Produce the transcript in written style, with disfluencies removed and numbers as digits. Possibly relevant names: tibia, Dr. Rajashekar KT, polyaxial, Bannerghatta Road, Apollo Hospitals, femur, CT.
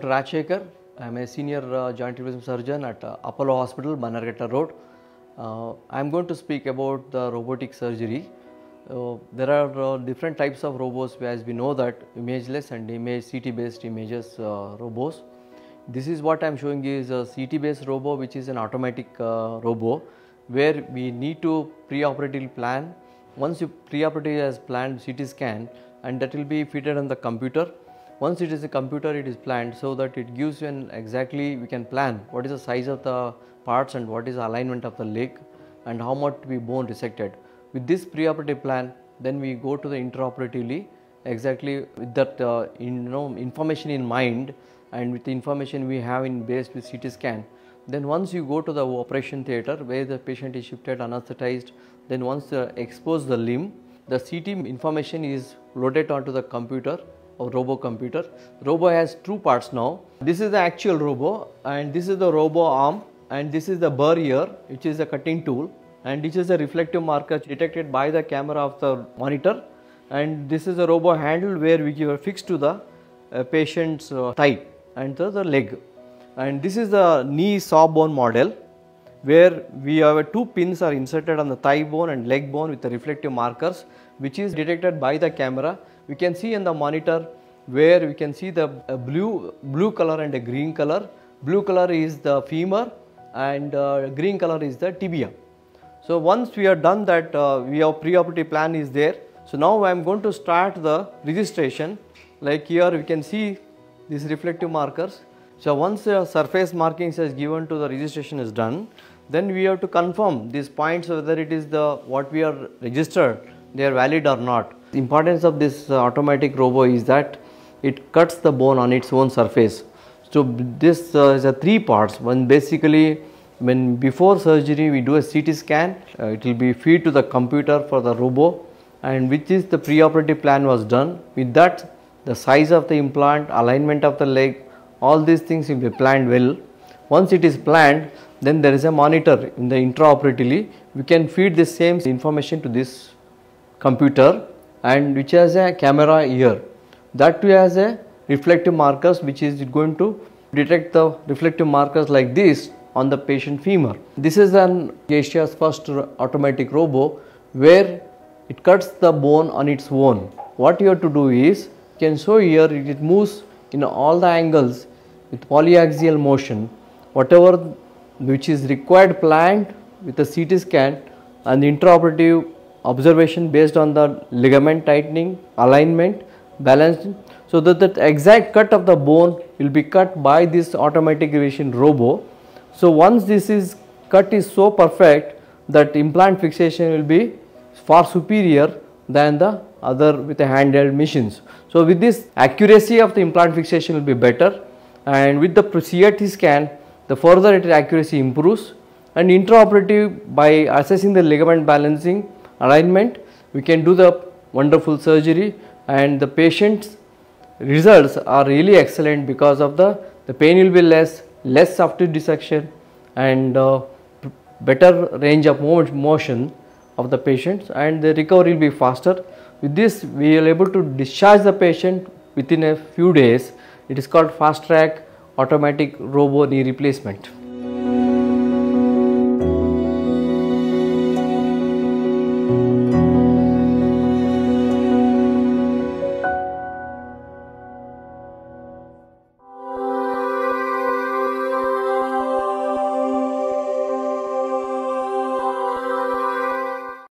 Dr. Rajashekar. I am a senior joint replacement surgeon at Apollo Hospital, Bannerghatta Road. I am going to speak about the robotic surgery. There are different types of robots, as we know that imageless and CT based images robots. This is what I am showing is a CT based robo, which is an automatic robo where we need to preoperatively plan. Once you preoperatively has planned CT scan, and that will be fitted on the computer. Once it is a computer, it is planned so that it gives you an exactly we can plan what is the size of the parts and what is the alignment of the leg and how much to be bone resected. With this preoperative plan, then we go to the intraoperatively exactly with that information in mind, and with the information we have in base with CT scan. Then once you go to the operation theater where the patient is shifted, anesthetized, then once they expose the limb, the CT information is loaded onto the computer or robo computer. Robo has two parts now. This is the actual robo, and this is the robo arm, and this is the burr, which is the cutting tool, and this is the reflective marker detected by the camera of the monitor, and this is the robo handle where we give a fix to the patient's thigh and the leg. And this is the knee sawbone model where we have two pins are inserted on the thigh bone and leg bone with the reflective markers, which is detected by the camera. We can see in the monitor where we can see the blue color and a green color. Blue color is the femur and green color is the tibia. So once we are done that, we have preoperative plan is there. So now I am going to start the registration. Like here we can see these reflective markers. So once the surface markings is given to the registration is done, then we have to confirm these points whether it is what we are registered, they are valid or not. The importance of this automatic robo is that it cuts the bone on its own surface. So this is a three parts. One basically, when before surgery we do a CT scan, it will be fed to the computer for the robo, and which is the preoperative plan was done. With that, the size of the implant, alignment of the leg, all these things will be planned well. Once it is planned, then there is a monitor in the intraoperatively. We can feed the same information to this computer, and which has a camera here. That too has a reflective markers, which is going to detect the reflective markers like this on the patient femur. This is an Asia's first automatic robo where it cuts the bone on its own. What you have to do is, you can show here it moves in all the angles with polyaxial motion, whatever which is required planned with a CT scan and intraoperative observation based on the ligament tightening, alignment, balance, so that the exact cut of the bone will be cut by this automatic registration robo. So once this is cut is so perfect that implant fixation will be far superior than the other with the handheld machines. So with this, accuracy of the implant fixation will be better, and with the CT scan the further its accuracy improves, and intraoperative by assessing the ligament balancing alignment we can do the wonderful surgery, and the patient's results are really excellent because of the pain will be less soft dissection and better range of motion of the patients, and the recovery will be faster. With this, we are able to discharge the patient within a few days. It is called fast track automatic robo knee replacement.